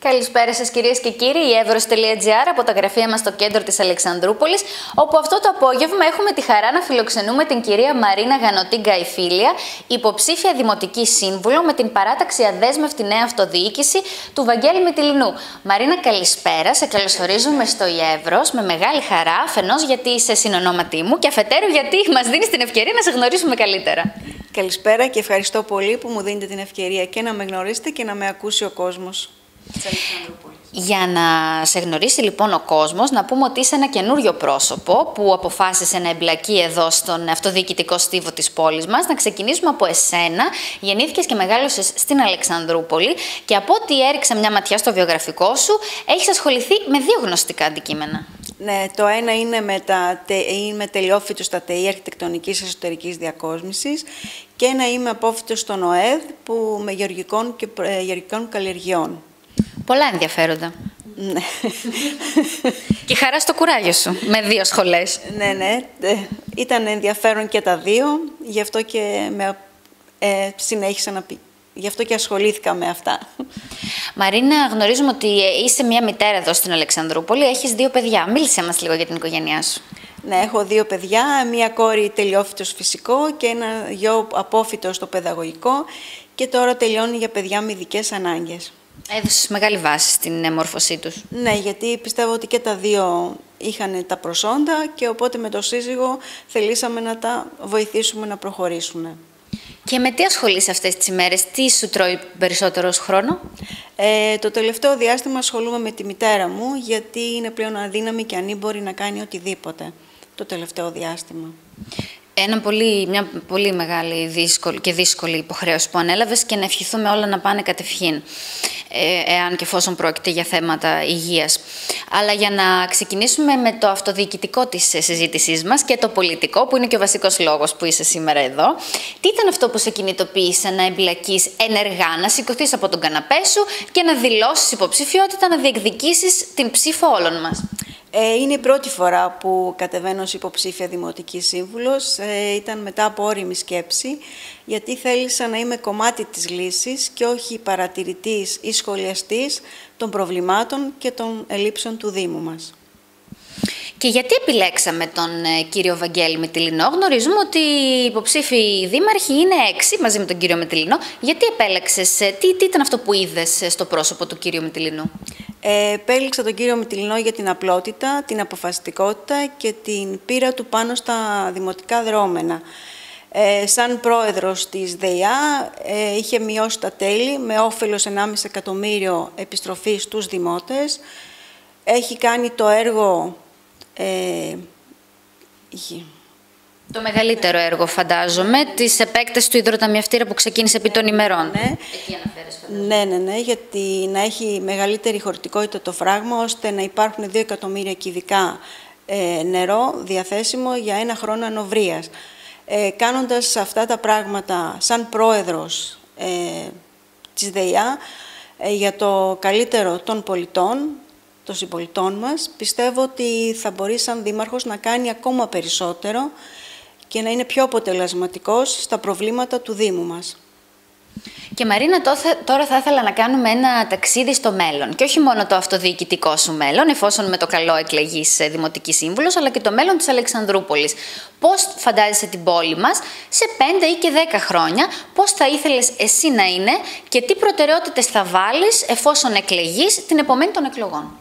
Καλησπέρα σας κυρίες και κύριοι, η Έβρος.gr από τα γραφεία μας στο κέντρο της Αλεξανδρούπολης, όπου αυτό το απόγευμα έχουμε τη χαρά να φιλοξενούμε την κυρία Μαρίνα Γανώτη-Γκαϊφύλλια, υποψήφια δημοτική σύμβουλο με την παράταξη Αδέσμευτη Νέα Αυτοδιοίκηση του Βαγγέλη Μυτιληνού. Μαρίνα, καλησπέρα, σε καλωσορίζουμε στο Έβρος με μεγάλη χαρά, αφενός γιατί είσαι συνονόματή μου και αφετέρου γιατί μας δίνεις την ευκαιρία να σε γνωρίσουμε καλύτερα. Καλησπέρα και ευχαριστώ πολύ που μου δίνετε την ευκαιρία και να με γνωρίσετε και να με ακούσει ο κόσμος. Για να σε γνωρίσει λοιπόν ο κόσμος, να πούμε ότι είσαι ένα καινούριο πρόσωπο που αποφάσισε να εμπλακεί εδώ στον αυτοδιοικητικό στίβο της πόλης μας. Να ξεκινήσουμε από εσένα. Γεννήθηκες και μεγάλωσες στην Αλεξανδρούπολη και από ό,τι έριξα μια ματιά στο βιογραφικό σου, έχεις ασχοληθεί με δύο γνωστικά αντικείμενα. Ναι, το ένα είναι με τελειόφυτο στα ΤΕΗ Αρχιτεκτονικής Εσωτερικής Διακόσμησης και ένα είμαι απόφυτο στον ΟΕΔ που με γεωργικών και γεωργικών καλλιεργειών. Πολλά ενδιαφέροντα. Ναι. Και χαρά στο κουράγιο σου, με δύο σχολές. Ναι, ναι. Ήταν ενδιαφέρον και τα δύο, γι' αυτό και συνέχισα να πει. Γι' αυτό και ασχολήθηκα με αυτά. Μαρίνα, γνωρίζουμε ότι είσαι μια μητέρα εδώ στην Αλεξανδρούπολη, έχεις δύο παιδιά. Μίλησε μας λίγο για την οικογένειά σου. Ναι, έχω δύο παιδιά, μια κόρη τελειόφυτος φυσικό και ένα γιο απόφυτο στο παιδαγωγικό και τώρα τελειώνει για παιδιά με ειδικές ανάγκες. Έδωσες μεγάλη βάση στην μόρφωσή τους. Ναι, γιατί πιστεύω ότι και τα δύο είχαν τα προσόντα και οπότε με το σύζυγο θελήσαμε να τα βοηθήσουμε να προχωρήσουν. Και με τι ασχολείσαι αυτές τις ημέρες, τι σου τρώει περισσότερος χρόνο? Το τελευταίο διάστημα ασχολούμαι με τη μητέρα μου, γιατί είναι πλέον αδύναμη και ανήμπορη να κάνει οτιδήποτε το τελευταίο διάστημα. Μια πολύ μεγάλη δύσκολη υποχρέωση που ανέλαβες και να ευχηθούμε όλα να πάνε κατευχήν, εάν και εφόσον πρόκειται για θέματα υγείας. Αλλά για να ξεκινήσουμε με το αυτοδιοικητικό της συζήτησής μας και το πολιτικό, που είναι και ο βασικός λόγος που είσαι σήμερα εδώ. Τι ήταν αυτό που σε κινητοποίησε να εμπλακείς ενεργά, να σηκωθείς από τον καναπέ σου και να δηλώσεις υποψηφιότητα, να διεκδικήσεις την ψήφο όλων μας? Είναι η πρώτη φορά που κατεβαίνω ως υποψήφια δημοτική σύμβουλος. Ήταν μετά από όριμη σκέψη, γιατί θέλησα να είμαι κομμάτι της λύσης και όχι παρατηρητής ή σχολιαστής των προβλημάτων και των ελλείψεων του Δήμου μας. Και γιατί επιλέξαμε τον κύριο Βαγγέλη Μυτιληνό? Γνωρίζουμε ότι οι υποψήφοι δήμαρχοι είναι 6 μαζί με τον κύριο Μυτιληνό. Γιατί επέλεξες, τι ήταν αυτό που είδες στο πρόσωπο του κύριου Μυτιληνού? Επέλεξα τον κύριο Μυτιληνό για την απλότητα, την αποφασιστικότητα και την πείρα του πάνω στα δημοτικά δρόμενα. Σαν πρόεδρος της ΔΕΗΑ είχε μειώσει τα τέλη με όφελος 1,5 εκατομμύριο επιστροφή στους δημότες. Έχει κάνει το έργο... Το μεγαλύτερο έργο, φαντάζομαι, της επέκτασης του υδροταμιευτήρα που ξεκίνησε επί των ημερών. Ναι. Ναι, γιατί να έχει μεγαλύτερη χωρητικότητα το φράγμα, ώστε να υπάρχουν 2 εκατομμύρια κυβικά νερό διαθέσιμο για ένα χρόνο ανοβρίας. Κάνοντας αυτά τα πράγματα σαν πρόεδρος της ΔΕΙΑ για το καλύτερο των πολιτών, των συμπολιτών μας, πιστεύω ότι θα μπορεί σαν δήμαρχος να κάνει ακόμα περισσότερο και να είναι πιο αποτελεσματικός στα προβλήματα του Δήμου μας. Και Μαρίνα, τώρα θα ήθελα να κάνουμε ένα ταξίδι στο μέλλον. Και όχι μόνο το αυτοδιοικητικό σου μέλλον, εφόσον με το καλό εκλεγείς δημοτική σύμβουλος, αλλά και το μέλλον της Αλεξανδρούπολης. Πώς φαντάζεσαι την πόλη μας σε 5 ή και 10 χρόνια, πώς θα ήθελες εσύ να είναι και τι προτεραιότητες θα βάλεις εφόσον εκλεγείς την επομένη των εκλογών?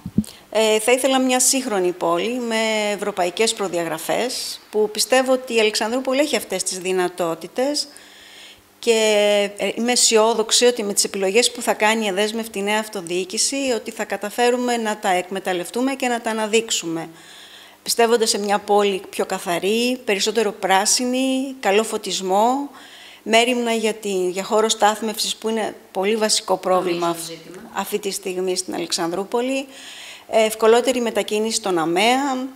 Θα ήθελα μια σύγχρονη πόλη με ευρωπαϊκές προδιαγραφές, που πιστεύω ότι η Αλεξανδρούπολη έχει αυτές τις δυνατότητες. Και είμαι αισιόδοξη ότι με τις επιλογές που θα κάνει η Αδέσμευτη Νέα Αυτοδιοίκηση, ότι θα καταφέρουμε να τα εκμεταλλευτούμε και να τα αναδείξουμε. Πιστεύοντας σε μια πόλη πιο καθαρή, περισσότερο πράσινη, καλό φωτισμό, μέριμνα για χώρο στάθμευσης που είναι πολύ βασικό πρόβλημα αυτή τη στιγμή στην Αλεξανδρούπολη, ευκολότερη μετακίνηση στον ΑΜΕΑ,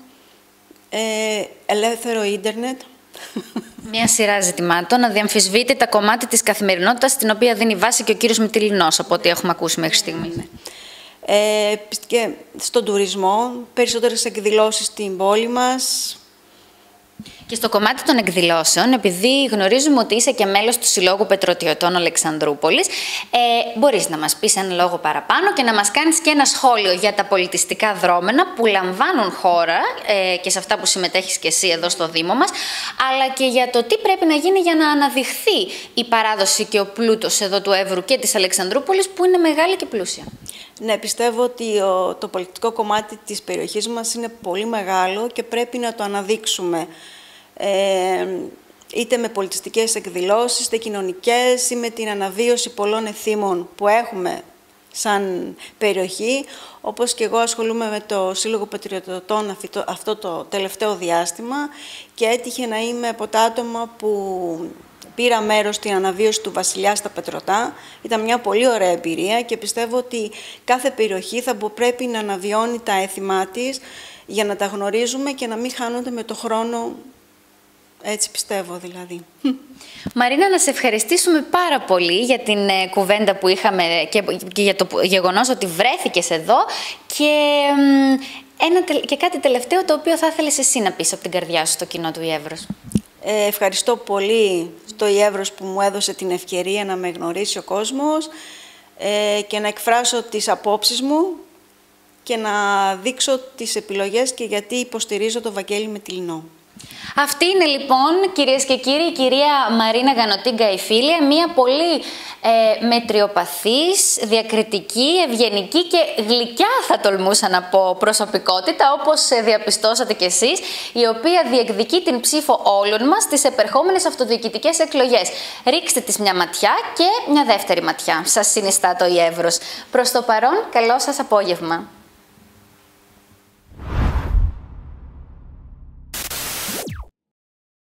ελεύθερο ίντερνετ. Μια σειρά ζητημάτων, αδιαμφισβήτητα τα κομμάτια της καθημερινότητας, στην οποία δίνει βάση και ο κύριος Μυτιληνός, από ό,τι έχουμε ακούσει μέχρι στιγμής. Και στον τουρισμό, περισσότερες εκδηλώσεις στην πόλη μας, Και στο κομμάτι των εκδηλώσεων, επειδή γνωρίζουμε ότι είσαι και μέλος του Συλλόγου Πετροτιωτών Αλεξανδρούπολης, μπορείς να μας πεις ένα λόγο παραπάνω και να μας κάνεις και ένα σχόλιο για τα πολιτιστικά δρόμενα που λαμβάνουν χώρα και σε αυτά που συμμετέχεις και εσύ εδώ στο Δήμο μας, αλλά και για το τι πρέπει να γίνει για να αναδειχθεί η παράδοση και ο πλούτος εδώ του Εύρου και της Αλεξανδρούπολης, που είναι μεγάλη και πλούσια. Ναι, πιστεύω ότι το πολιτικό κομμάτι της περιοχής μας είναι πολύ μεγάλο και πρέπει να το αναδείξουμε. Είτε με πολιτιστικές εκδηλώσεις, είτε κοινωνικές, ή με την αναβίωση πολλών εθήμων που έχουμε σαν περιοχή. Όπως και εγώ ασχολούμαι με το Σύλλογο Πετροτιωτών αυτό το τελευταίο διάστημα και έτυχε να είμαι από τα άτομα που πήρα μέρος στην αναβίωση του Βασιλιά στα Πετρωτά. Ήταν μια πολύ ωραία εμπειρία και πιστεύω ότι κάθε περιοχή θα πρέπει να αναβιώνει τα έθιμά της για να τα γνωρίζουμε και να μην χάνονται με το χρόνο. Έτσι πιστεύω δηλαδή. Μαρίνα, να σε ευχαριστήσουμε πάρα πολύ για την κουβέντα που είχαμε και για το γεγονός ότι βρέθηκες εδώ και κάτι τελευταίο το οποίο θα ήθελες εσύ να πεις από την καρδιά σου στο κοινό του Έβρος. Ευχαριστώ πολύ στο Έβρος που μου έδωσε την ευκαιρία να με γνωρίσει ο κόσμος και να εκφράσω τις απόψεις μου και να δείξω τις επιλογές και γιατί υποστηρίζω τον Βαγγέλη Μυτιληνό. Αυτή είναι λοιπόν, κυρίες και κύριοι, η κυρία Μαρίνα Γανώτη-Γκαϊφύλλια, μια πολύ μετριοπαθής, διακριτική, ευγενική και γλυκιά θα τολμούσα να πω προσωπικότητα, όπως διαπιστώσατε κι εσείς, η οποία διεκδικεί την ψήφο όλων μας στις επερχόμενες αυτοδιοικητικές εκλογές. Ρίξτε της μια ματιά και μια δεύτερη ματιά. Σας συνιστά το Έβρος. Προς το παρόν, καλό σας απόγευμα.